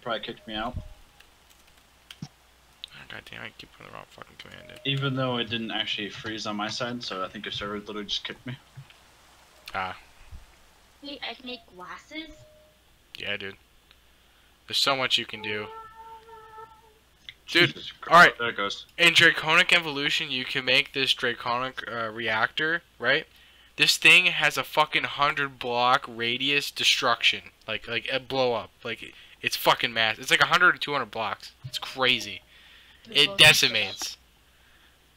they'd probably kick me out. God damn, I keep putting the wrong fucking command in. Even though it didn't actually freeze on my side, so I think your server literally just kicked me. Ah. Wait, I can make glasses? Yeah, dude. There's so much you can do. Dude, alright. There it goes. In Draconic evolution, you can make this Draconic reactor, right? This thing has a fucking 100-block radius destruction. Like a blow-up. Like, it's fucking massive. It's like 100 or 200 blocks. It's crazy. It decimates.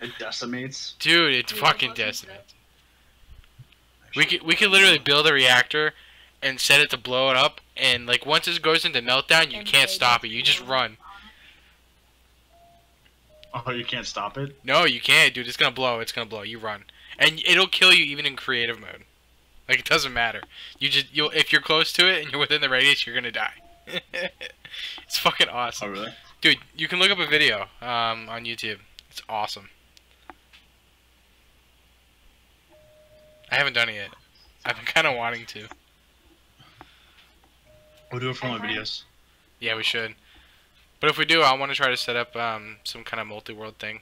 It decimates? Dude, it fucking decimates. We could literally build a reactor and set it to blow it up, and like once it goes into meltdown, you can't stop it. You just run. Oh, you can't stop it? No, you can't, dude. It's gonna blow. It's gonna blow. You run, and it'll kill you even in creative mode. Like it doesn't matter. You just if you're close to it and you're within the radius, you're gonna die. It's fucking awesome. Oh really? Dude, you can look up a video on YouTube. It's awesome. I haven't done it yet. I've been kind of wanting to. We'll do it for my videos. Yeah, we should. But if we do, I want to try to set up some kind of multi-world thing.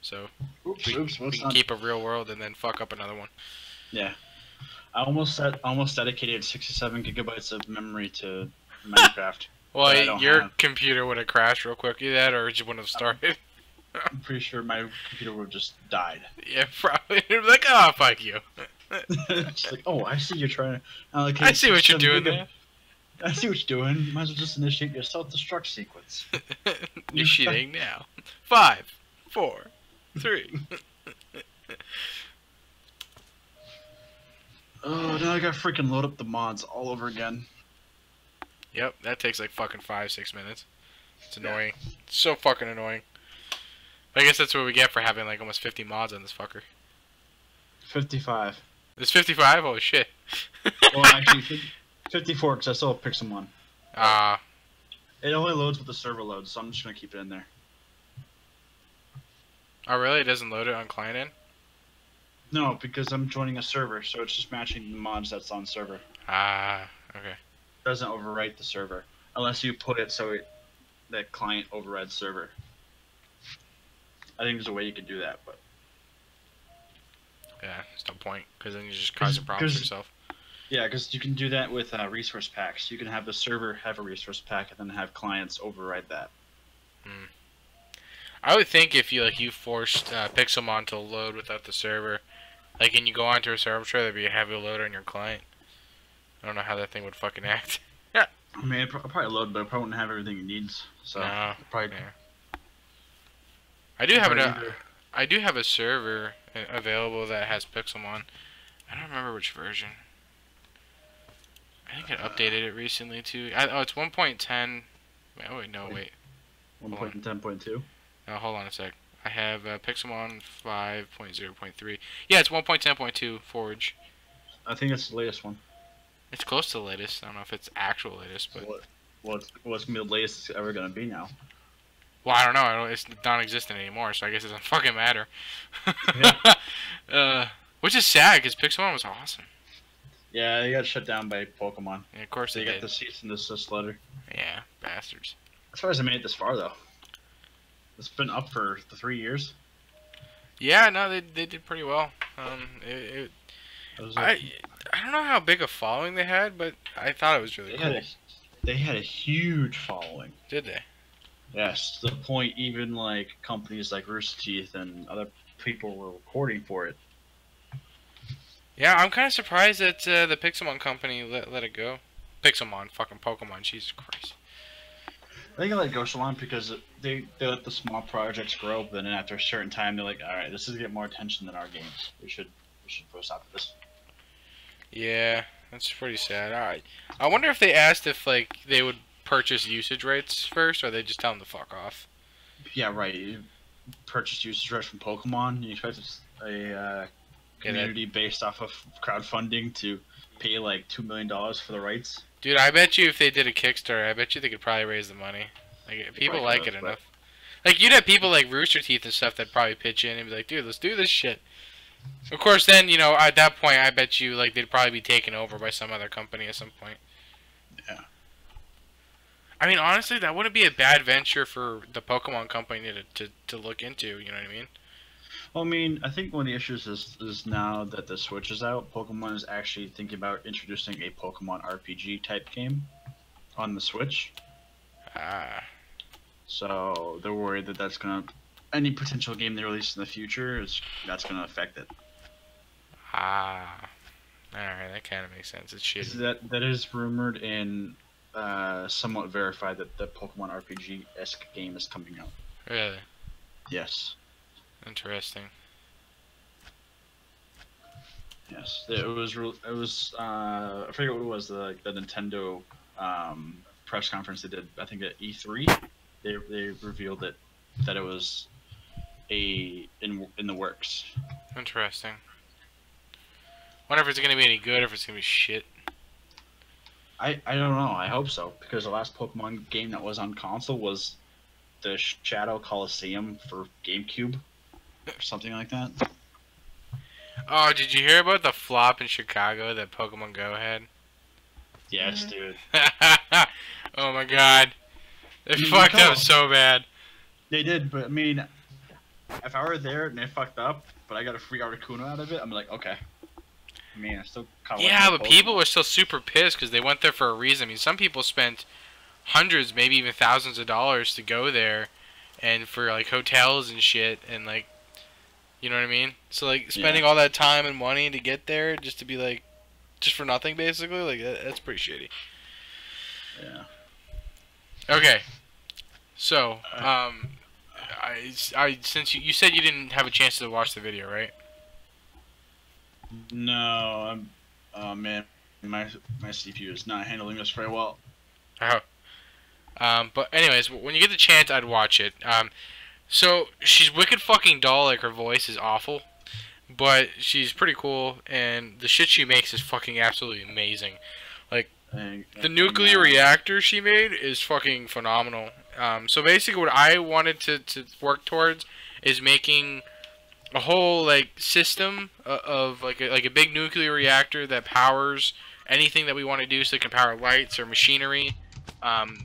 So we can keep a real world and then fuck up another one. Yeah. I almost dedicated 67 gigabytes of memory to Minecraft. Well, your computer would have crashed real quick. Either that or it just wouldn't have started. I'm pretty sure my computer would have just died. Yeah, probably. Like, oh, fuck you. Just like, oh, I see you're trying to... allocate I see what you're doing there. I see what you're doing. Might as well just initiate your self-destruct sequence. You're cheating now. 5, 4, 3. Oh, now I gotta freaking load up the mods all over again. Yep, that takes like fucking 5-6 minutes. It's annoying. Yeah. It's so fucking annoying. But I guess that's what we get for having like almost 50 mods on this fucker. 55. There's 55? Holy shit. Well, actually, 54 because I still have Pixelmon. Ah. It only loads with the server loads, so I'm just gonna keep it in there. Oh, really? It doesn't load it on client end? No, because I'm joining a server, so it's just matching the mods that's on server. Ah, okay. Doesn't overwrite the server unless you put it so that client overrides server. I think there's a way you could do that, but yeah, it's no point because then you're just causing problems yourself. Yeah, because you can do that with resource packs. You can have the server have a resource pack and then have clients override that. Hmm. I would think if you like you forced Pixelmon to load without the server, like, and you go onto a server, I'm sure there'd be a heavy load on your client. I don't know how that thing would fucking act. Yeah. I mean, it'll probably load, but it probably wouldn't have everything it needs. So no, probably. Yeah. I do have a server available that has Pixelmon. I don't remember which version. I think I updated it recently too. Oh, it's 1.10. Oh wait, no wait. 1.10.2. No, hold on a sec. I have Pixelmon 5.0.3. Yeah, it's 1.10.2 Forge. I think it's the latest one. It's close to the latest. I don't know if it's actual latest, but what's the latest it's ever gonna be now? Well, I don't know. It's non-existent anymore, so I guess it doesn't fucking matter. Yeah. Which is sad because Pixelmon was awesome. Yeah, they got shut down by Pokemon. Yeah, of course they got the cease and desist letter. Yeah, bastards. As far as I made it this far though, it's been up for 3 years. Yeah, no, they did pretty well. I don't know how big a following they had, but I thought it was really cool. They had a huge following. Did they? Yes, to the point even like companies like Rooster Teeth and other people were recording for it. Yeah, I'm kind of surprised that the Pixelmon company let it go. Pixelmon, fucking Pokemon, Jesus Christ. I think I let it go so long because they let the small projects grow, but then after a certain time they're like, all right, this is getting more attention than our games. We should post out for this. Yeah, that's pretty sad. All right. I wonder if they asked if like they would purchase usage rights first, or they just tell them to fuck off. Yeah, right. You purchase usage rights from Pokemon. You expect a community based off of crowdfunding to pay like $2 million for the rights. Dude, I bet you if they did a Kickstarter, I bet you they could probably raise the money. Like if people like it enough. Like you'd have people like Rooster Teeth and stuff that probably pitch in and be like, dude, let's do this shit. Of course, then, you know, at that point, I bet you, like, they'd probably be taken over by some other company at some point. Yeah. I mean, honestly, that wouldn't be a bad venture for the Pokemon company to look into, you know what I mean? Well, I mean, I think one of the issues is now that the Switch is out, Pokemon is actually thinking about introducing a Pokemon RPG-type game on the Switch. Ah. So they're worried that that's going to... Any potential game they release in the future, that's going to affect it. Ah. Alright, that kind of makes sense. It's shitty. That is rumored and somewhat verified that the Pokemon RPG-esque game is coming out. Really? Yes. Interesting. Yes, it was I forget what it was, the Nintendo press conference they did, I think at E3, they revealed it, that it was in the works. Interesting. Wonder if it's gonna be any good, or if it's gonna be shit. I don't know. I hope so, because the last Pokemon game that was on console was the Shadow Coliseum for GameCube, or something like that. Oh, did you hear about the flop in Chicago that Pokemon Go had? Yes, dude. Oh my god, they fucked up so bad. They did, but I mean, if I were there and they fucked up, but I got a free Articuno out of it, I'm like, okay. I mean, I still kind of yeah, but people were still super pissed because they went there for a reason. I mean, some people spent hundreds, maybe even thousands of dollars to go there, and for like hotels and shit, and like, you know what I mean? So like spending all that time and money to get there just to be like, just for nothing basically, like that's pretty shitty. Yeah. Okay. So I since you said you didn't have a chance to watch the video, right? No, I'm. Oh man, my CPU is not handling this very well. Oh. But anyways, when you get the chance, I'd watch it. So she's wicked fucking doll. Like her voice is awful, but she's pretty cool, and the shit she makes is fucking absolutely amazing. Like the nuclear reactor she made is fucking phenomenal. So basically, what I wanted to work towards is making a whole like system of like a big nuclear reactor that powers anything that we want to do. So it can power lights or machinery. And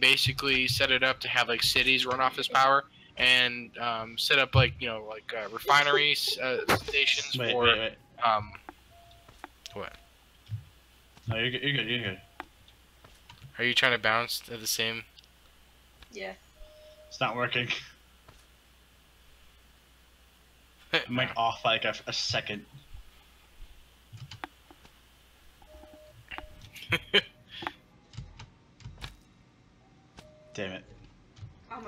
basically set it up to have like cities run off this power, and set up like, you know, like refinery stations. Wait. What? No, you're good. Are you trying to bounce at the same? Yeah. It's not working. I'm like off like a second. Damn it.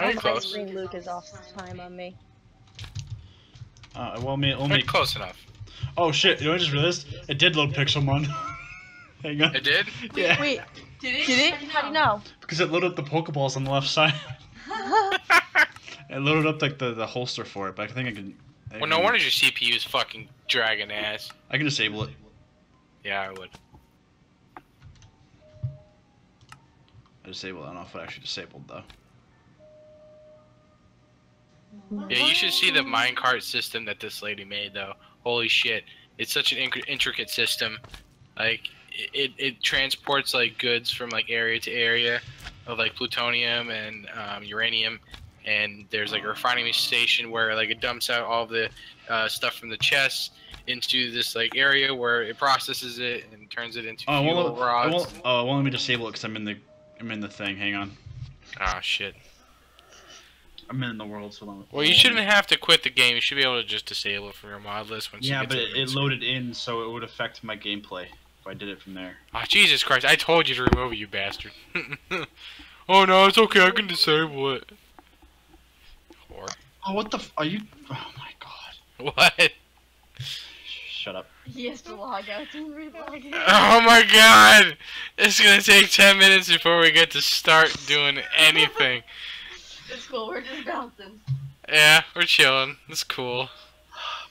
My green Luke is off time on me. Well, only close enough. Oh shit, you know what I just realized? It did load Pixelmon. Hang on. It did? Yeah. Wait, did it? How do you know? Because it loaded up the Pokeballs on the left side. It loaded up like the holster for it, but I think I can... Well, no wonder your CPU is fucking dragging ass. I can disable it. Yeah, I would. Disabled. I don't know if it actually disabled though. Yeah, you should see the minecart system that this lady made though. Holy shit! It's such an intricate system. Like it transports like goods from like area to area of like plutonium and uranium, and there's like a refining station where like it dumps out all the stuff from the chests into this like area where it processes it and turns it into fuel rods. Oh, well, let me disable it because I'm in the thing, hang on. Ah, shit. I'm in the world, so long. Well, you shouldn't have to quit the game. You should be able to just disable it from your mod list when yeah, but it loaded in, so it would affect my gameplay if I did it from there. Ah, oh, Jesus Christ. I told you to remove it, you bastard. Oh, no, it's okay. I can disable it. Whore. Oh, what the f... Are you... Oh, my God. What? Shut up. He has to log out to re-log in. Oh my god! It's gonna take 10 minutes before we get to start doing anything. It's cool, we're just bouncing. Yeah, we're chilling. It's cool.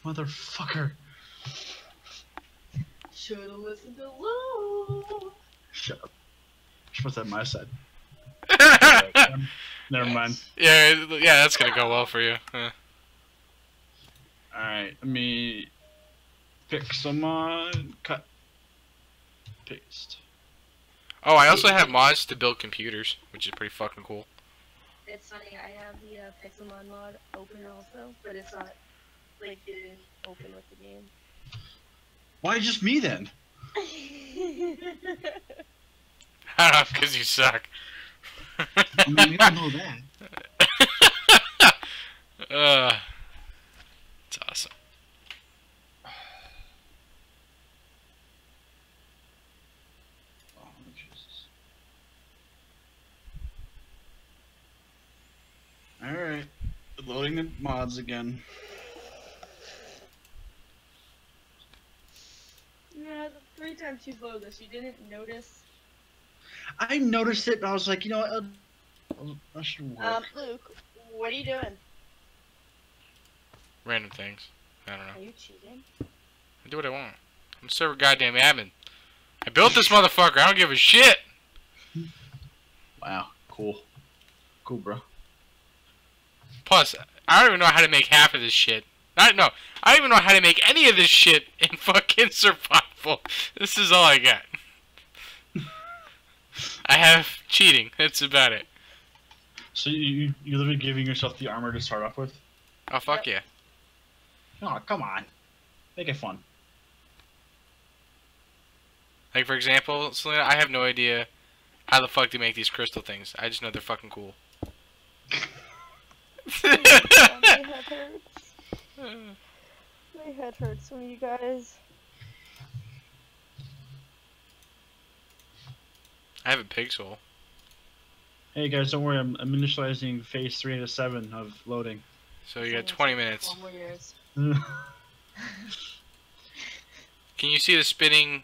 Motherfucker. Should've listened to Luke. Shut up. She must have my side. Never mind. Yeah, that's gonna go well for you. Huh. Alright, let me... Pixelmon, cut, paste. Oh, I also have mods to build computers, which is pretty fucking cool. It's funny, I have the Pixelmon mod open also, but it's not, like, it didn't open with the game. Why just me then? I don't know, because you suck. I mean, we don't know that. It's awesome. Alright, loading the mods again. Yeah, the 3 times you load this, you didn't notice? I noticed it, but I was like, you know what, I should work. Luke, what are you doing? Random things. I don't know. Are you cheating? I do what I want. I'm server goddamn admin. I built this motherfucker, I don't give a shit! Wow, cool. Cool, bro. Plus, I don't even know how to make half of this shit. I don't even know how to make any of this shit in fucking survival. This is all I got. I have cheating. That's about it. So you're literally giving yourself the armor to start off with? Oh, fuck yeah. Oh, come on. Make it fun. Like, for example, Selena, I have no idea how the fuck they make these crystal things. I just know they're fucking cool. My head hurts from you guys. I have a pig soul. Hey guys, don't worry, I'm initializing phase 3 out of 7 of loading. So you got 20 minutes. One more years. Can you see the spinning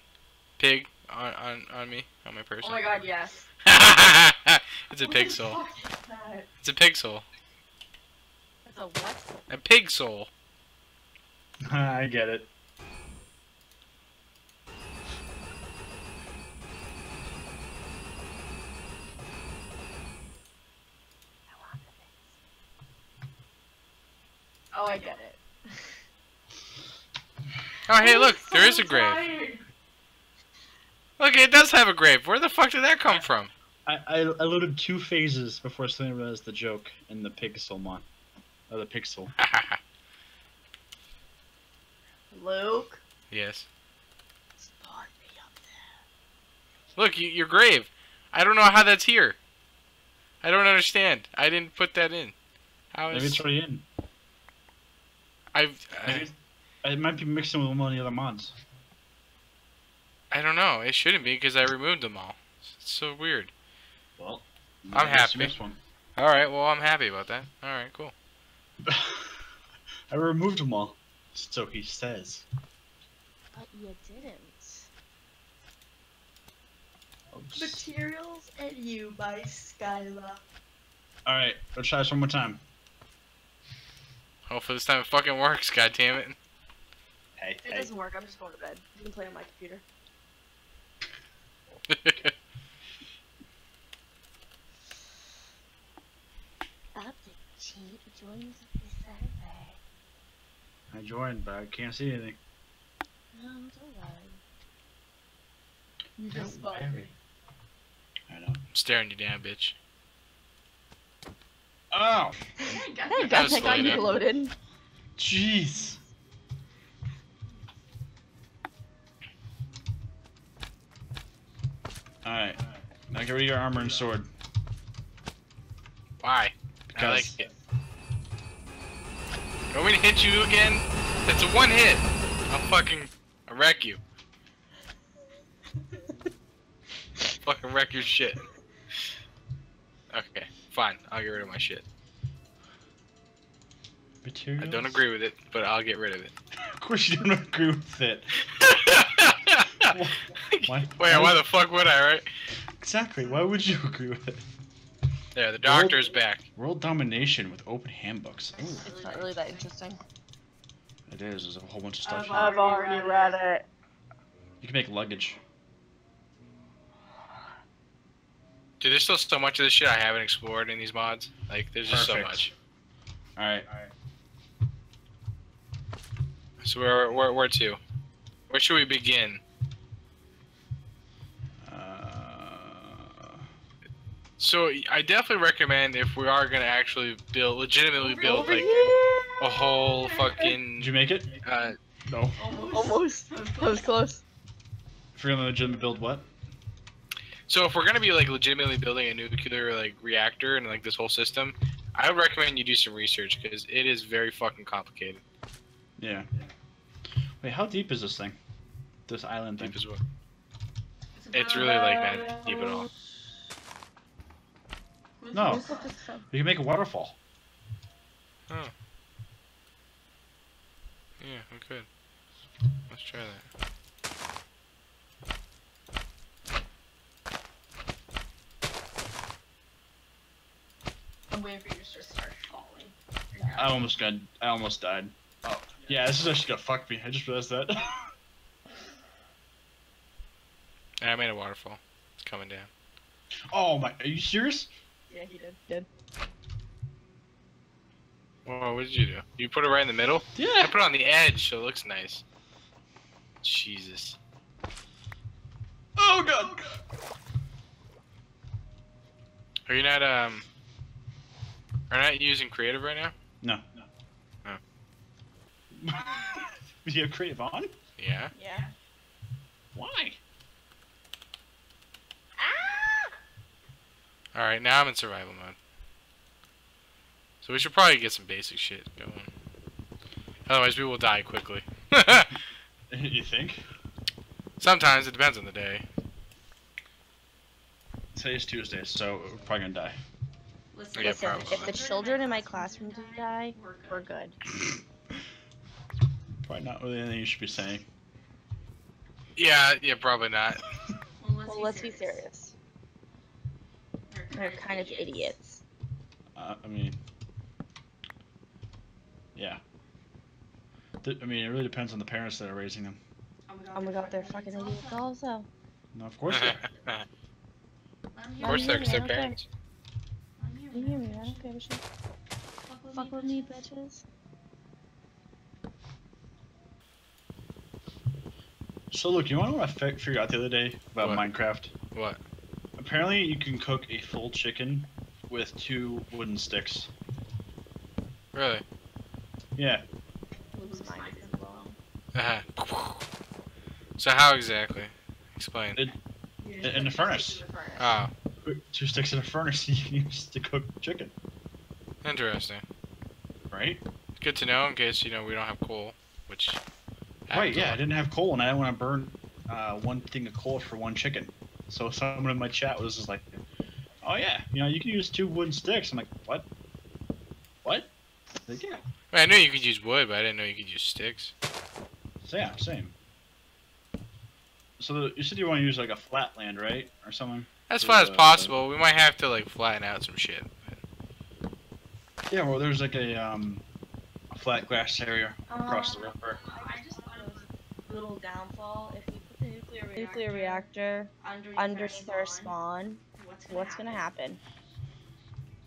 pig on me? On my person? Oh my god, yes. It's a pig soul. It's a pig soul. It's a what? A pig soul. I get it. Oh, I get it. Oh, hey, look, there is a grave. Look, it does have a grave. Where the fuck did that come from? I loaded 2 phases before Selena realized the joke in the Pixelmon. Or the Pixel. Luke? Yes? Spawn me up there. Look, your grave. I don't know how that's here. I don't understand. I didn't put that in. How is... Maybe it's already in. It might be mixed in with one of the other mods. I don't know. It shouldn't be because I removed them all. It's so weird. Well, I'm happy. Alright, well, I'm happy about that. Alright, cool. I removed them all. So he says. But you didn't. Oops. Materials and You by Skyla. Alright, let's try this one more time. Hopefully this time it fucking works, god damn it. Hey, it doesn't work, I'm just going to bed. You can play on my computer. I joined, but I can't see anything. No, it's alright. You just spawned me. I know. I'm staring you down, bitch. Oh! I got you loaded. Jeez. Alright. Now get rid of your armor and sword. Why? Because... I like it. You want me to hit you again? That's a 1 hit! I'll fucking... I'll wreck you. Fucking wreck your shit. Okay. Fine, I'll get rid of my shit. Materials? I don't agree with it, but I'll get rid of it. Of course you don't agree with it. Wait, why the fuck would I, right? Exactly, why would you agree with it? There, the doctor's back. World domination with open handbooks. Ooh, it's not really that interesting. It is, there's a whole bunch of stuff here. I've already read it. You can make luggage. Dude, there's still so much of this shit I haven't explored in these mods. Like, there's just so much. Alright. So where to? Where should we begin? So I definitely recommend if we are gonna actually build, legitimately build like a whole fucking. Did you make it? No. Almost. That was close. If we're gonna legitimately build what? So if we're gonna be like legitimately building a nuclear like reactor and like this whole system, I would recommend you do some research because it is very fucking complicated. Yeah. Wait, how deep is this thing? This island thing? Deep as well. It's really like not deep at all. No. We can make a waterfall. Oh. Yeah, we could. Let's try that. I'm waiting for you to just start falling. I almost died. Oh. Yeah, this is actually gonna fuck me. I just realized that. I made a waterfall. It's coming down. Oh my, are you serious? Yeah, he did. Whoa, what did you do? You put it right in the middle? Yeah. I put it on the edge, so it looks nice. Jesus. Oh god. Are you not using creative right now? No. No. Oh. You have creative on? Yeah. Yeah. Why? Alright, now I'm in survival mode. So we should probably get some basic shit going. Otherwise, we will die quickly. You think? Sometimes, it depends on the day. Today's Tuesday, so we're probably gonna die. Listen, yeah, probably. If the children in my classroom do die, we're good. Probably not really anything you should be saying. Yeah, probably not. Well, let's be serious. They're kind of idiots. I mean, yeah. I mean, it really depends on the parents that are raising them. Oh my god, they're fucking idiots also. No, of course they are. Of course they're, because they're parents. You hear me, I don't care, shit. Fuck with me, bitches. So, Luke, you wanna know what I figured out the other day about Minecraft? What? Apparently, you can cook a full chicken with 2 wooden sticks. Really? Yeah. Uh-huh. So how exactly? Explain. In the furnace. Oh. 2 sticks in a furnace you use to cook chicken. Interesting. Right? It's good to know in case, you know, we don't have coal, which... Right, yeah, I didn't have coal, and I didn't want to burn one thing of coal for 1 chicken. So someone in my chat was just like, "Oh yeah, you know you can use 2 wooden sticks." I'm like, "What? What?" Like, yeah. I knew you could use wood, but I didn't know you could use sticks. So, yeah, same. So you said you want to use like a flat land, right, or something? As flat as possible. We might have to like flatten out some shit. But... Yeah, well, there's like a flat grass area across the river. I just thought it was a little downfall if you. Nuclear reactor under their spawn. What's gonna happen?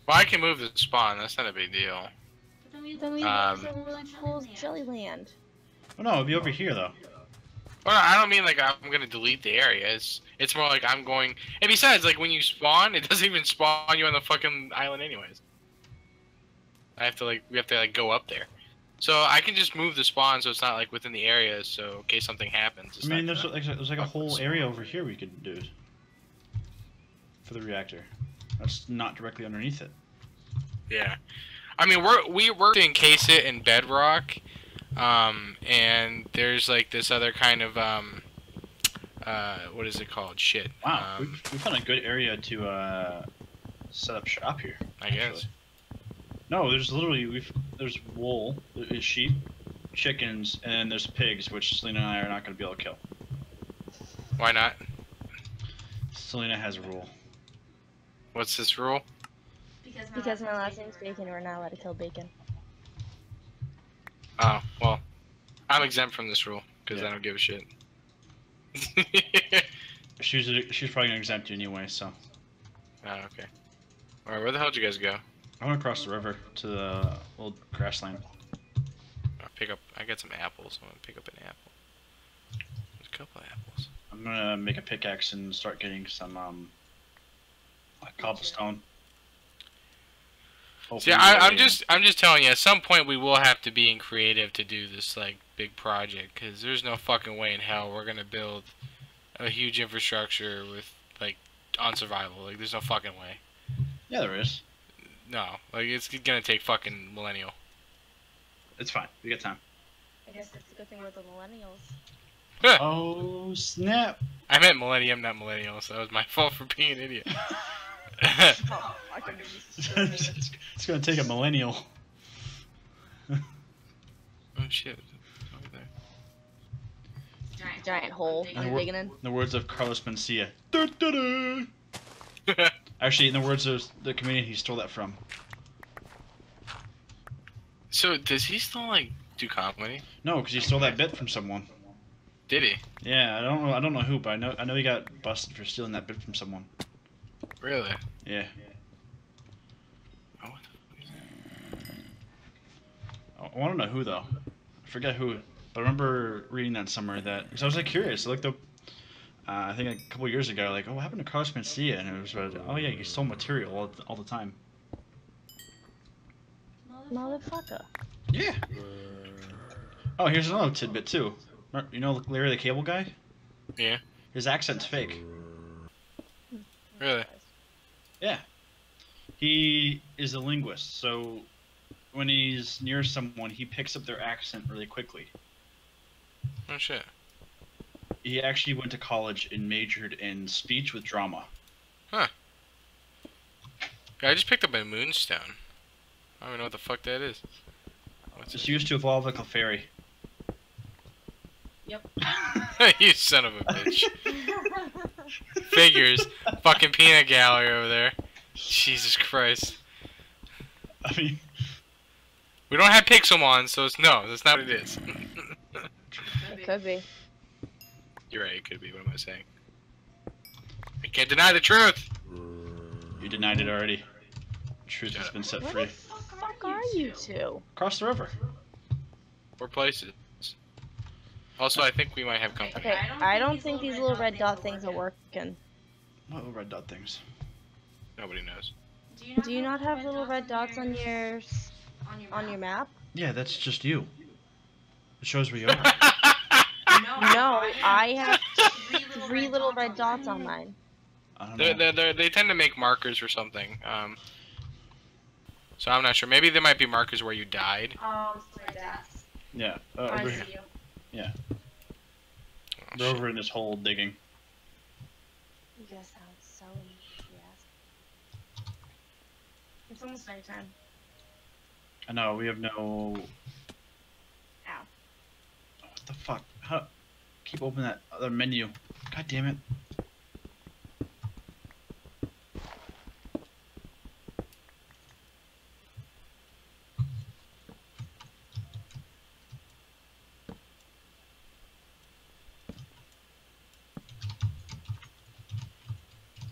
Well, I can move the spawn. That's not a big deal. But then we have some really cool Jellyland. Oh no, it'll be over here though. Well, I don't mean like I'm gonna delete the area. It's more like I'm going. And besides, like when you spawn, it doesn't even spawn you on the fucking island anyways. We have to go up there. So I can just move the spawn so it's not like within the area, so in case something happens. I mean, there's like a whole area over here we could do for the reactor. That's not directly underneath it. Yeah, I mean we're to encase it in bedrock, and there's like this other kind of what is it called? Shit. Wow, we found a good area to set up shop here. I guess. No, there's literally there's wool, there's sheep, chickens, and there's pigs, which Selena and I are not going to be able to kill. Why not? Selena has a rule. What's this rule? Because my last name's Bacon, we're not allowed to kill bacon. Oh well, I'm exempt from this rule because I don't give a shit. she's probably gonna exempt you anyway, so. Oh, okay. All right, where the hell did you guys go? I went across the river to the old grassland. I got some apples. I'm gonna pick up an apple. There's a couple of apples. I'm gonna make a pickaxe and start getting some Like cobblestone. See, I'm just telling you. At some point, we will have to be in creative to do this like big project, because there's no fucking way in hell we're gonna build a huge infrastructure with like on survival. Like, there's no fucking way. Yeah, there is. No, like it's gonna take fucking millennial. It's fine. We got time. I guess that's a good thing we're the millennials. Huh. Oh snap! I meant millennium, not millennial. So that was my fault for being an idiot. Oh, I can do this. It's gonna take a millennial. Oh shit! Over there. Giant hole you're digging in. In the words of Carlos Mencia. Da, da, da. Actually, in the words of the comedian he stole that from. So does he still like do comedy? No, because he stole that bit from someone. Did he? Yeah, I don't know who, but I know he got busted for stealing that bit from someone. Really? Yeah. Oh, what the fuck? I want to know who though. I forget who, but I remember reading that somewhere that because I was like curious. I looked up, I think a couple years ago, like, oh, what happened to Carlos Mencia? And it was like, oh yeah, you stole material all the time. Motherfucker. Yeah. Oh, here's another tidbit too. You know Larry the Cable Guy? Yeah. His accent's fake. Really? Yeah. He is a linguist, so when he's near someone, he picks up their accent really quickly. Oh, shit. He actually went to college and majored in speech with drama. Huh. I just picked up a moonstone. I don't even know what the fuck that is. It's used to evolve like a Clefairy. Yep. You son of a bitch. Figures. Fucking peanut gallery over there. Jesus Christ. I mean, we don't have Pixelmon, so it's no, that's not what it is. It could be. You're right, it could be. What am I saying? I can't deny the truth. You denied it already. Truth has been set free. Where the fuck are you two? Across the river. Or places. Also, I think we might have company. Okay, I don't think these little red dot things are working. What little red dot things? Nobody knows. Do you not have little red dots on your map? Yeah, that's just you. It shows where you are. No, I have three little red dots on mine. I don't know. They tend to make markers or something. So I'm not sure. Maybe there might be markers where you died. Oh, red dots. Yeah. I see you. Yeah. Oh, they're shit. Over in this hole digging. You guys sound so easy. It's almost nighttime. I know, we have no... Ow. Oh, what the fuck? How... Keep opening that other menu. God damn it.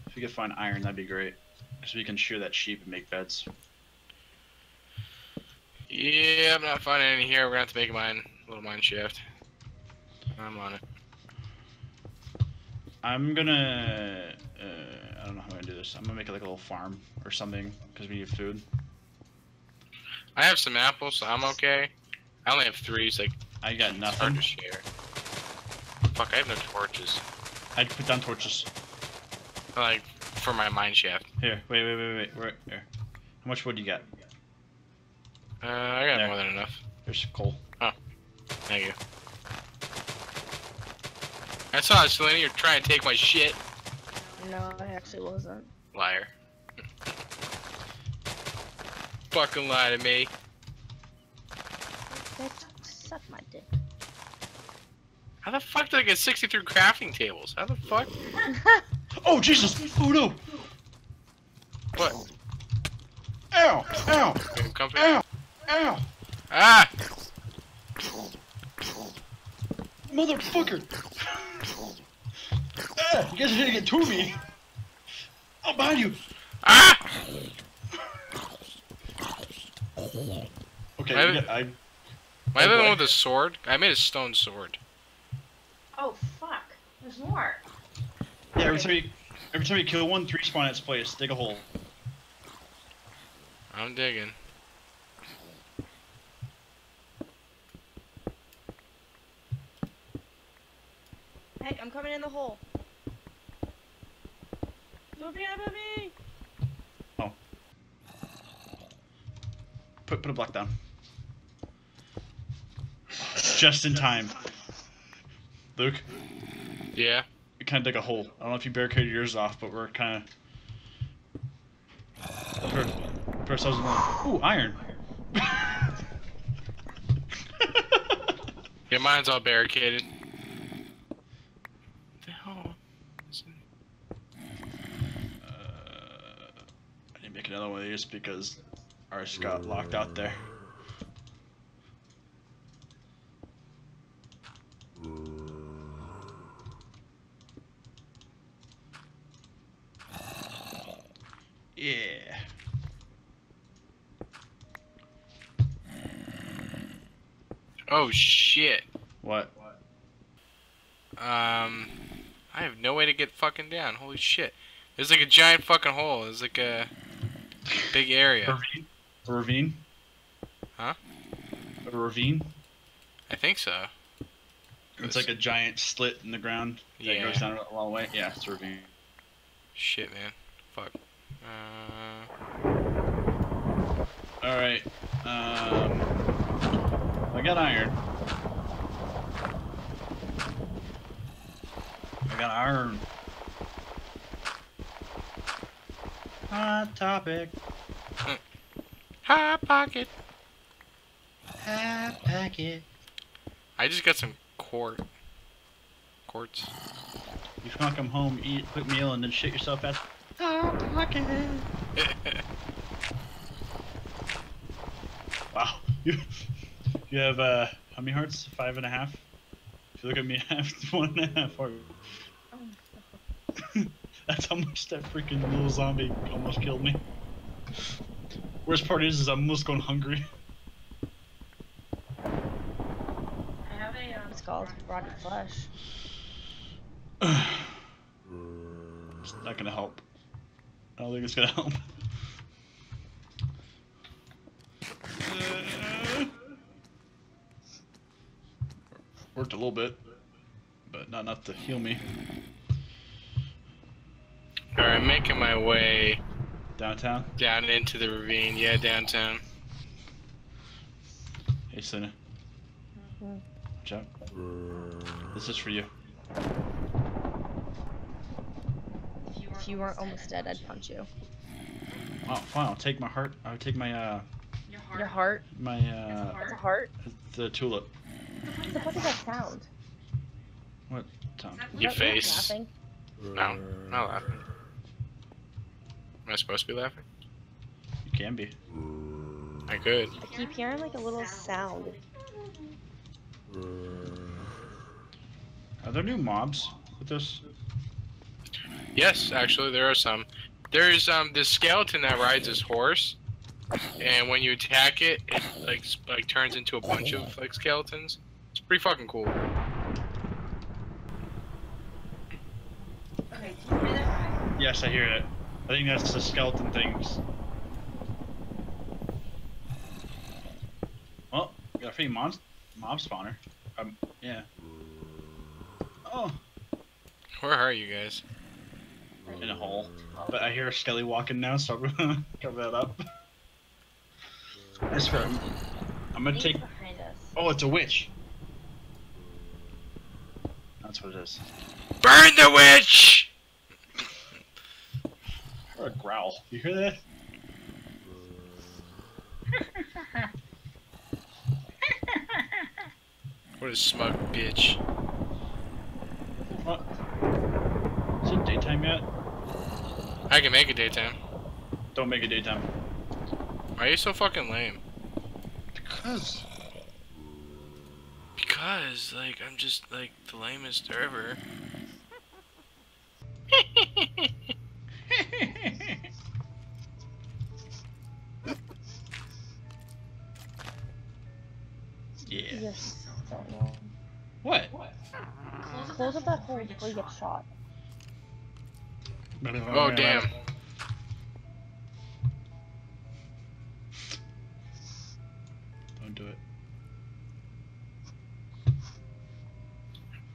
If we could find iron, that'd be great. Because we can shear that sheep and make beds. Yeah, I'm not finding any here. We're gonna have to make a mine, a little mine shaft. I'm on it. I'm gonna. I don't know how I'm gonna do this. I'm gonna make it like a little farm or something because we need food. I have some apples, so I'm okay. I only have 3, so like I got nothing. It's hard to share. Fuck, I have no torches. I'd put down torches. Like, for my mine shaft. Here, wait. Where, here. How much wood do you got? I got more than enough. There's coal. Oh. Thank you. I saw it, Celina. You're trying to take my shit. No, I actually wasn't. Liar. Fucking lie to me. Bitch, suck my dick. How the fuck did I get 63 crafting tables? How the fuck? Oh, Jesus! Oh, no! What? Ow! Ow! Ow! Ow! Ah! Motherfucker! Ah! You guys are gonna get to me! I'm behind you! Ah! Okay, Am I the one with the sword? I made a stone sword. Oh, fuck. There's more. Yeah, every time you Every time you kill one, 3 spawn at its place. Dig a hole. I'm digging. Hey, I'm coming in the hole. Don't be after me! Oh. Put a block down. Just in time. Luke? Yeah? We kind of dig a hole. I don't know if you barricaded yours off, but we're kind of... Put ourselves in line. Ooh, iron! Yeah, mine's all barricaded. Another one of these because ours got locked out there. Yeah. Oh shit. What? I have no way to get fucking down. Holy shit. There's like a giant fucking hole. There's like a big area. A ravine? Huh? A ravine? I think so. It's like a giant slit in the ground that goes down a long way. Yeah, it's a ravine. Shit, man. Fuck. Alright. I got iron. I got iron. Hot topic. Hot pocket. Hot pocket. I just got some quartz. You can't come home, eat a quick meal, and then shit yourself at hot pocket. Wow. You have, how many hearts? 5.5? If you look at me, I have 1.5 heart. That's how much that freaking little zombie almost killed me. Worst part is I'm almost going hungry. I have a skull rotted flesh. It's not gonna help. I don't think it's gonna help. Worked a little bit, but not enough to heal me. Alright, making my way... Downtown? Down into the ravine. Yeah, downtown. Hey, Celina. Watch out. This is for you. If you weren't almost dead, I'd punch you. Oh, fine. I'll take my heart. I'll take my, Your heart? My, That's a heart? The tulip. What the fuck is that sound? What sound? Your face. Laughing? No, not laughing. Am I supposed to be laughing? You can be. I could. I keep hearing like a little sound. Are there new mobs with this? Yes, actually there are some. There's this skeleton that rides his horse, and when you attack it, it like turns into a bunch of like skeletons. It's pretty fucking cool. Okay, can you hear that? Yes, I hear it. I think that's the skeleton things. Well, we got a free mob spawner. Yeah. Oh. Where are you guys? In a hole. But I hear a skelly walking now, so I'm gonna cover that up. I swear, I'm gonna take... Oh, it's a witch. That's what it is. Burn the witch! A growl. You hear that? What a smug bitch. What? Is it daytime yet? I can make it daytime. Don't make it daytime. Why are you so fucking lame? Because, like, I'm just, like, the lamest ever. Yes. What? Close up that hole before you get shot. Oh, damn. Don't do it.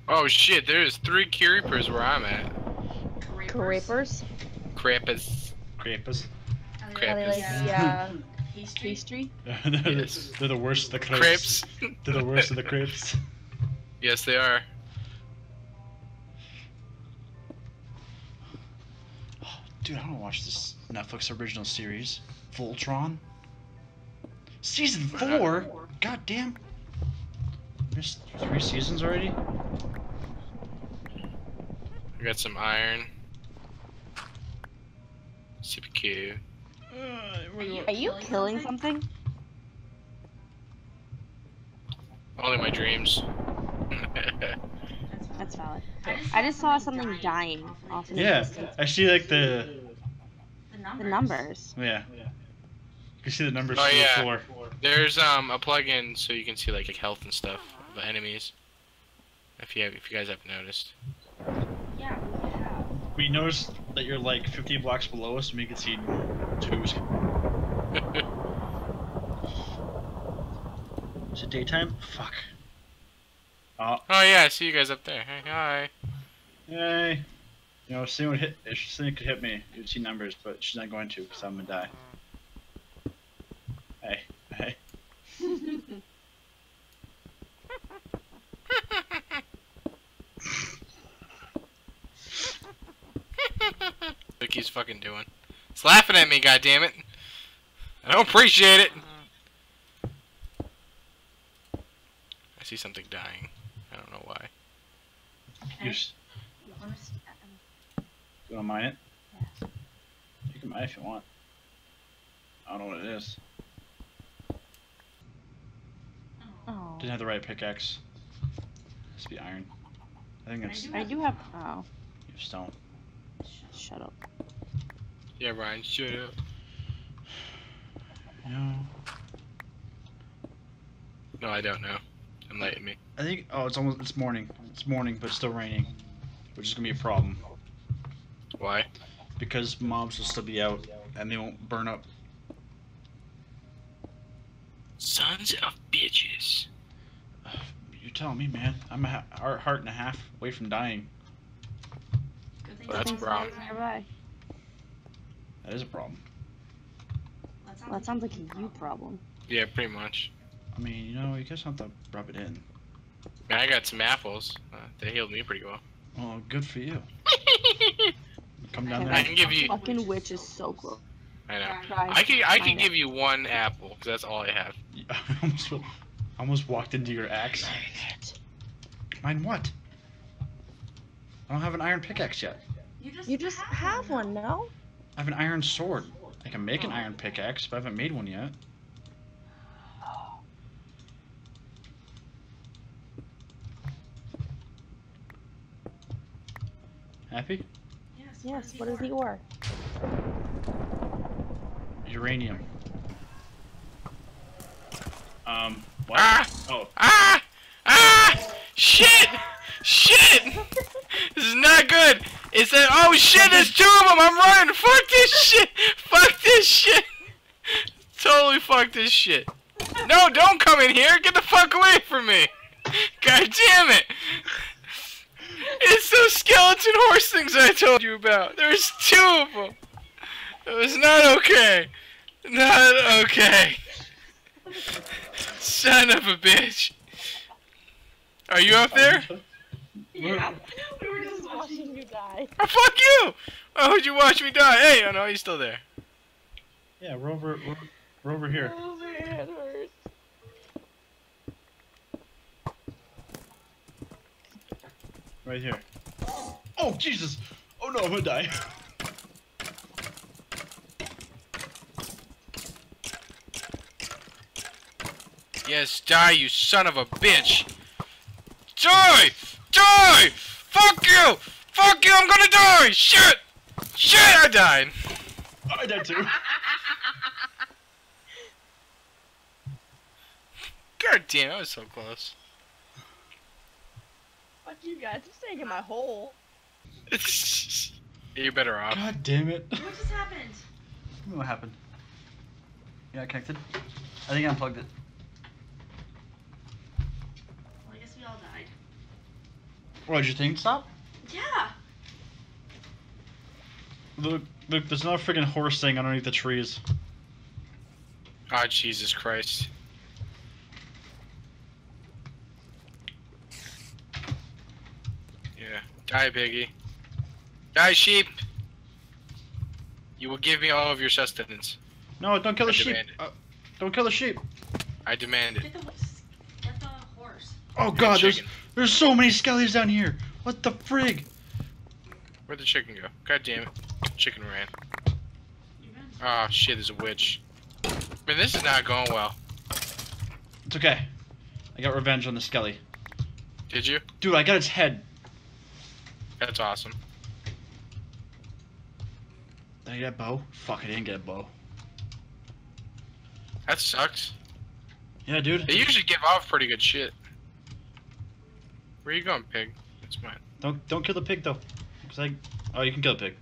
Oh, shit. There's 3 creepers where I'm at. Creepers? Creepers. Creepers. Creepers. Yeah. Pastry? They're the worst of the crepes. They're the worst of the crepes. Yes, they are. Dude, I don't watch this Netflix original series. Voltron? Season 4? Goddamn. There's 3 seasons already? I got some iron. CPQ. Are you killing something? Only my dreams. That's valid. I just saw something dying off in the distance. I see like the numbers. Yeah. You can see the numbers on the floor. There's a plug-in so you can see like health and stuff of enemies. If you guys haven't noticed. Yeah. We noticed that you're like 50 blocks below us and we can see 2s. Is it daytime? Fuck. Oh yeah, I see you guys up there. Hi. Hey. You know, if someone could hit me, you'd see numbers, but she's not going to because I'm gonna die. Hey. Hey. Look, he's fucking doing. It's laughing at me, goddammit. I don't appreciate it. I see something dying. I don't know why. You wanna mine it? Yeah. You can mine it if you want. I don't know what it is. Oh. Didn't have the right pickaxe. It should be iron. I think it's. I do have. Oh. You have stone. Shut up. Yeah, Ryan, shut up. No. No, I don't know. Enlighten me. I think. Oh, it's morning. It's morning, but it's still raining, which is gonna be a problem. Why? Because mobs will still be out, and they won't burn up. Sons of bitches. You're telling me, man. I'm a heart and a half away from dying. Well, that's a problem. That is a problem. Well, that sounds like a you problem. Yeah, pretty much. I mean, you know, you just have to rub it in. Man, I got some apples. They healed me pretty well. Oh, good for you. Come down there. I can give you. Fucking witch is so cool. I know. I can give you one apple because that's all I have. I almost walked into your axe. Mine what? I don't have an iron pickaxe yet. You just have one, no? I have an iron sword. I can make an iron pickaxe, but I haven't made one yet. Happy? Yes, what is the ore? Uranium. What? Ah! Oh. Ah! Ah! Shit! Shit! This is not good! It said, oh shit, there's 2 of them! I'm running! Fuck this shit! Fuck this shit! Totally fuck this shit. No, don't come in here! Get the fuck away from me! God damn it! It's those skeleton horse things I told you about! There's 2 of them! It was not okay! Not okay! Son of a bitch! Are you up there? Yeah. We were just watching you die. Oh, fuck you! Why would you watch me die? Hey, oh no, you're still there. Yeah, we're over here. Oh, my head hurts. Right here. Oh, Jesus! Oh no, I'm gonna die. Yes, die, you son of a bitch! Die! Die! Fuck you! Fuck you! I'm gonna die! Shit! Shit! I died! Oh, I died too. God damn, I was so close. Fuck you guys, I'm staying in my hole. You're better off. God damn it. What just happened? I don't know what happened. Yeah, I connected. I think I unplugged it. Well, I guess we all died. What, did your thing stop? Yeah. Luke, there's another freaking horse thing underneath the trees. Ah, oh, Jesus Christ. Yeah. Die, piggy. Die, sheep! You will give me all of your sustenance. No, don't kill the sheep. Don't kill the sheep. I demand it. Get the horse. Oh god, there's so many skellies down here. What the frig? Where'd the chicken go? God damn it. Chicken ran. Ah, oh, shit, there's a witch. Man, this is not going well. It's okay. I got revenge on the skelly. Did you? Dude, I got its head. That's awesome. Did I get a bow? Fuck, I didn't get a bow. That sucks. Yeah, dude. They usually give off pretty good shit. Where you going, pig? That's mine. Don't kill the pig though. Cause oh, you can kill the pig.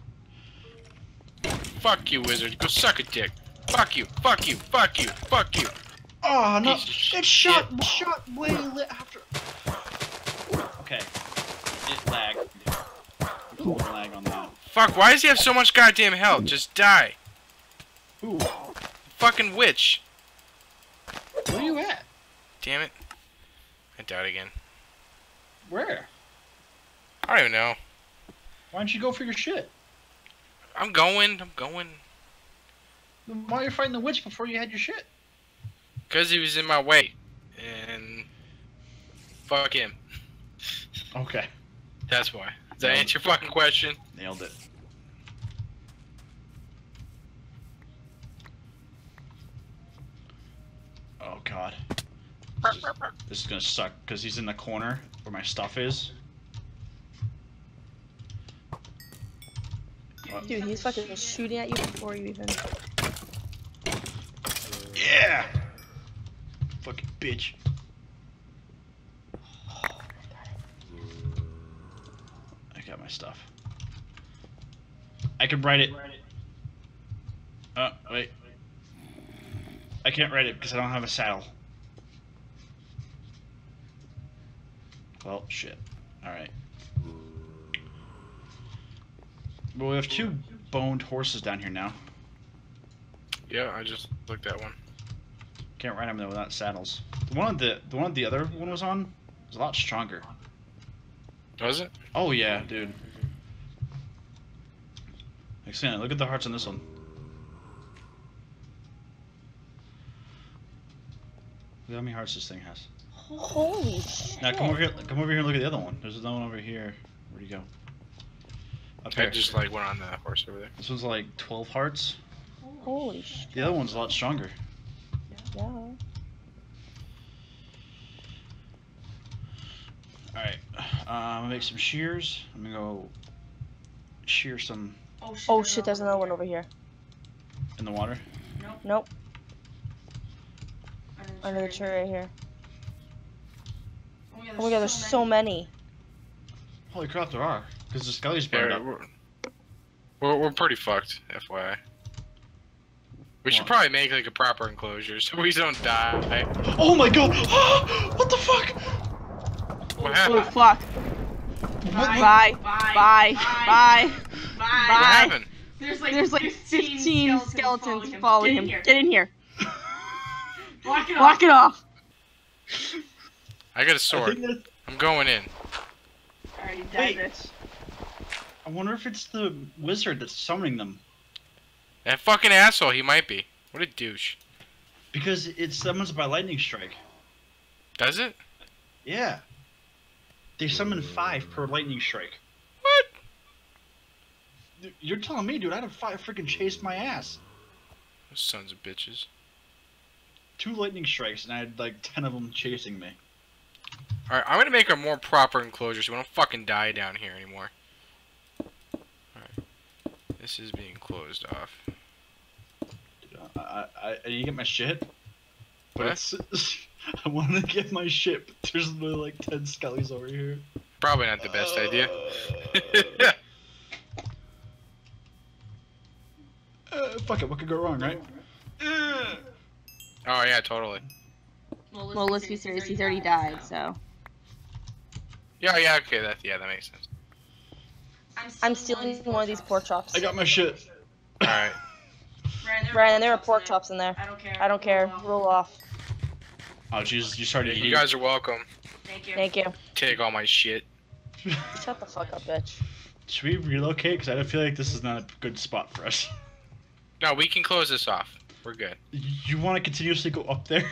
Fuck you, wizard. Go suck a dick. Fuck you. Fuck you. Fuck you. Fuck you. Oh no! It shot way lit after. Okay. It lagged. Cool lag on that. Fuck! Why does he have so much goddamn health? Just die. Ooh. Fucking witch. Where you at? Damn it. I died again. Where? I don't even know. Why don't you go for your shit? I'm going. Then why are you fighting the witch before you had your shit? Because he was in my way. And... fuck him. Okay. That's why. Does that answer your fucking question? Nailed it. Oh god. This is gonna suck because he's in the corner where my stuff is. Dude, he's fucking shooting at you before you even. Yeah! Fucking bitch. I got my stuff. I can write it. Oh, wait. I can't ride it because I don't have a saddle. Well, shit. Alright. Well, we have two boned horses down here now. Yeah, I just looked at one. Can't ride them though without saddles. The one the other one was on was a lot stronger. Was it? Oh yeah, dude. Excellent. Look at the hearts on this one. Look how many hearts this thing has. Holy shit. Now come over here and look at the other one. There's another one over here. Where'd you go? I just like went on that horse over there. This one's like 12 hearts. Holy shit. The other one's a lot stronger. Yeah. Alright. I'm gonna make some shears. I'm gonna go shear some. Oh shit, there's another one over here. In the water? Nope. Under the tree right here. Oh my god, there's so many. Holy crap, there are. Because the skelly's burned up. We're pretty fucked, FYI. We should probably make like a proper enclosure so we don't die. Oh my god! What the fuck? What happened? Oh fuck. Bye. Bye. Bye. Bye. Bye. What happened? There's like 15 skeletons following him. Get in here. Block it off! Block it off! I got a sword. I'm going in. Alright, you died, bitch. I wonder if it's the wizard that's summoning them. That fucking asshole, he might be. What a douche. Because it summons by lightning strike. Does it? Yeah. They summon 5 per lightning strike. What? You're telling me, dude, I had a 5 freaking chase my ass. Those sons of bitches. 2 lightning strikes, and I had like 10 of them chasing me. Alright, I'm gonna make a more proper enclosure so we don't fucking die down here anymore. Alright. This is being closed off. Dude, I didn't get my shit. But it's, I wanna get my shit, but there's literally like 10 skellies over here. Probably not the best idea. fuck it, what could go wrong, right? Oh yeah, totally. Well, let's be serious, he's already died, so. Yeah, yeah, okay, that makes sense. I'm stealing one of these pork chops. I got my shit. Alright. Ryan, there are pork chops in there. I don't care. Roll off. Oh, Jesus, you started eating. You guys are welcome. Thank you. Take all my shit. Shut the fuck up, bitch. Should we relocate? Because I don't feel like this is not a good spot for us. No, we can close this off. We're good. You want to continuously go up there?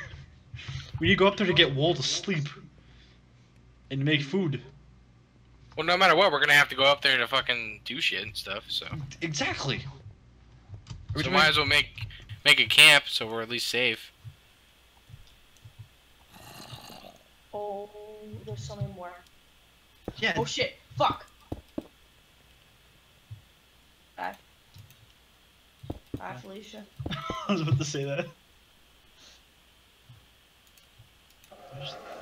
We need to go up there to get Wool to sleep. And make food. Well, no matter what, we're gonna have to go up there to fucking do shit and stuff, so. Exactly. So might as well make a camp so we're at least safe. Oh, there's so many more. Yeah. Oh shit, fuck. Bye. Bye, Felicia. I was about to say that.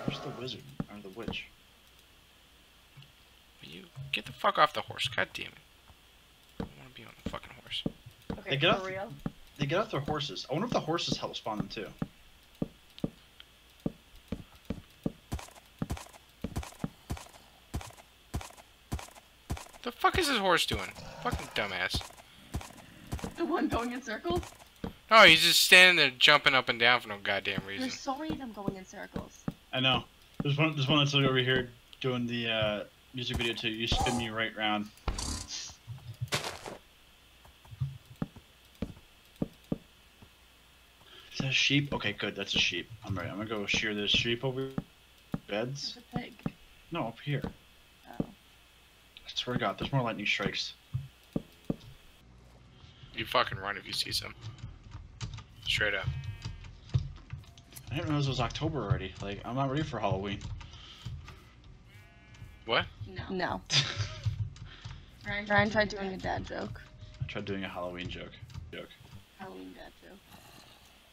Where's the wizard? Or the witch? You get the fuck off the horse, god damn it. I don't want to be on the fucking horse. Okay, they get off their horses. I wonder if the horses help spawn them too. The fuck is this horse doing? Fucking dumbass. The one going in circles? No, he's just standing there jumping up and down for no goddamn reason. There's so many of them going in circles. I know. There's one that's over here doing the music video too. You spin me right round. Is that a sheep? Okay, good. That's a sheep. I'm ready. I'm gonna go shear this sheep over beds. It's a pig. No, up here. Oh. I swear to God, there's more lightning strikes. You fucking run if you see some. Straight up. I didn't realize it was October already. Like, I'm not ready for Halloween. What? No. Ryan tried doing a dad joke. I tried doing a Halloween joke. Halloween dad joke.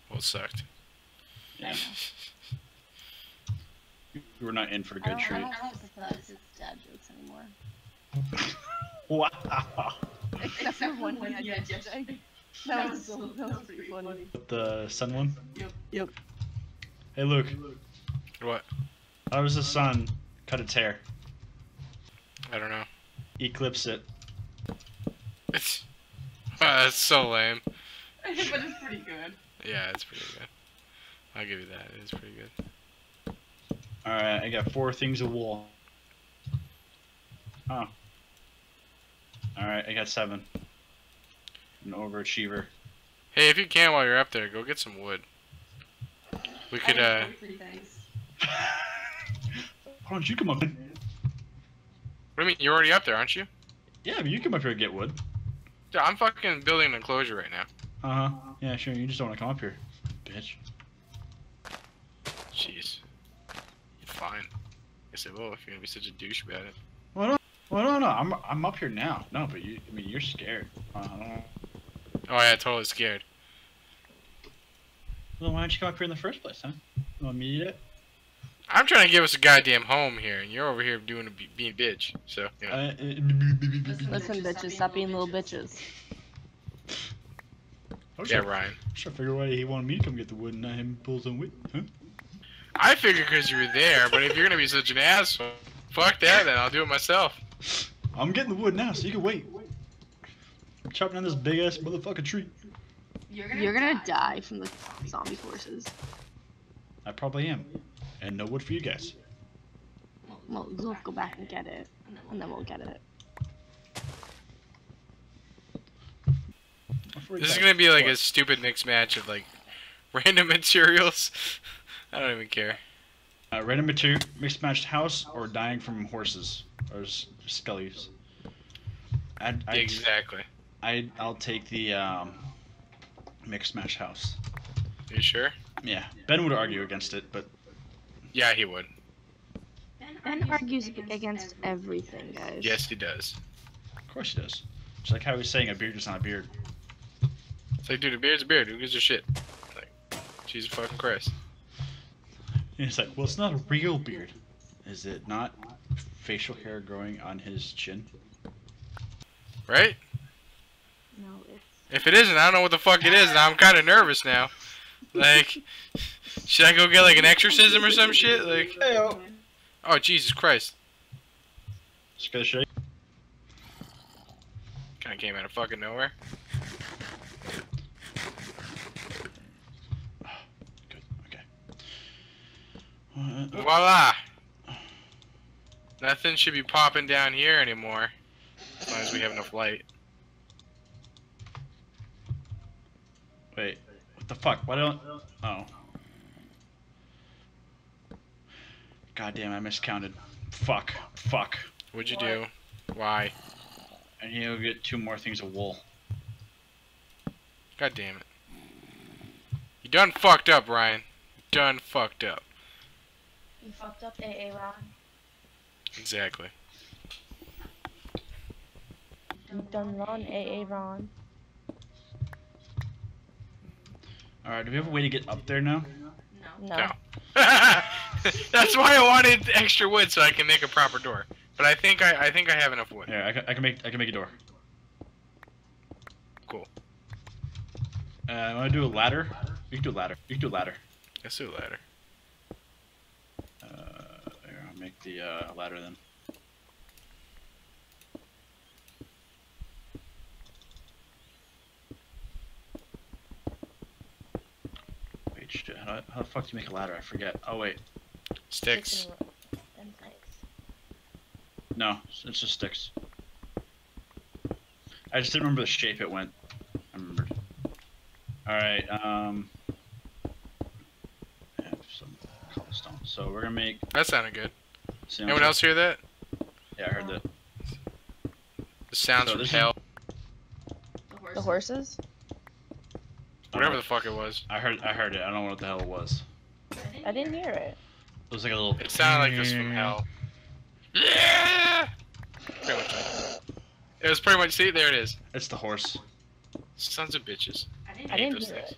Well, it sucked. Yeah. You were not in for a good treat. I don't think it's dad jokes anymore. Wow. Except for one I did yesterday. That was pretty funny. The sun one? Yep. Hey, Luke. What? How does the sun cut its hair? I don't know. Eclipse it. It's... that's so lame. But it's pretty good. Yeah, it's pretty good. I'll give you that. It's pretty good. Alright, I got 4 things of wool. Oh. Alright, I got 7. An overachiever. Hey, if you can while you're up there, go get some wood. We could, Why don't you come up? What do you mean? You're already up there, aren't you? Yeah, but you come up here and get wood. Yeah, I'm fucking building an enclosure right now. Yeah, sure. You just don't want to come up here, bitch. Jeez. You're fine. Guess it will if you're gonna be such a douche about it. Well, no. I'm up here now. No, but you. I mean, you're scared. Oh yeah, totally scared. Well, why don't you come up here in the first place, huh? You want me to eat it? I'm trying to give us a goddamn home here, and you're over here being bitch. So, you know. Listen, bitches, stop being little bitches. Yeah, Ryan. I'm trying to figure out why he wanted me to come get the wood and not him pull some wood, huh? I figured because you were there, but if you're gonna be such an asshole, fuck that, then I'll do it myself. I'm getting the wood now, so you can wait. I'm chopping down this big ass motherfucking tree. You're gonna die from the zombie forces. I probably am. And no wood for you guys. Well, we'll go back and get it. And then we'll get it. This is gonna be like a stupid mixed match of like random materials. I don't even care. Random material, mixed matched house, or dying from horses. Or scullies. Exactly. I'll take the mixed matched house. Are you sure? Yeah. Ben would argue against it, but... Yeah, he would. Ben argues against everything, guys. Yes, he does. Of course he does. It's like how he was saying a beard is not a beard. It's like, dude, a beard's a beard. Who gives a shit? It's like, Jesus fucking Christ. And it's like, well, it's not a real beard. Is it not facial hair growing on his chin? Right? No, it's If it isn't, I don't know what the fuck it is, and I'm kind of nervous now. Like, should I go get like an exorcism or some shit? Like, hey-o. Oh Jesus Christ! Just gonna shake. Kind of came out of fucking nowhere. Good. Okay. Voila. Nothing should be popping down here anymore, as long as we have enough light. Wait, what the fuck? Why don't? Oh. God damn, I miscounted. Fuck. Fuck. What'd you do? Why? I need to get 2 more things of wool. God damn it. You done fucked up, Ryan. You done fucked up. You fucked up, AA Ryan. Exactly. You done Ron, AA Ron. Alright, do we have a way to get up there now? No. No. That's why I wanted extra wood so I can make a proper door. But I think I have enough wood. Yeah, I can make a door. Cool. I want to do a ladder. You can do a ladder. Let's do a ladder. Here, I'll make the ladder then. Wait, shit, how the fuck do you make a ladder? I forget. Oh wait. Sticks. No, it's just sticks. I just didn't remember the shape it went. I remembered. Alright, I have some cobblestone. So we're gonna make... That sounded good. Anyone else hear that? Yeah, I heard that. The sounds from hell. The horses? Whatever the fuck it was. I heard it. I don't know what the hell it was. I didn't hear it. It was like a little... It sounded like it was from hell. Yeah! Pretty much right. It was pretty much, see, there it is. It's the horse. Sons of bitches. I hate those things.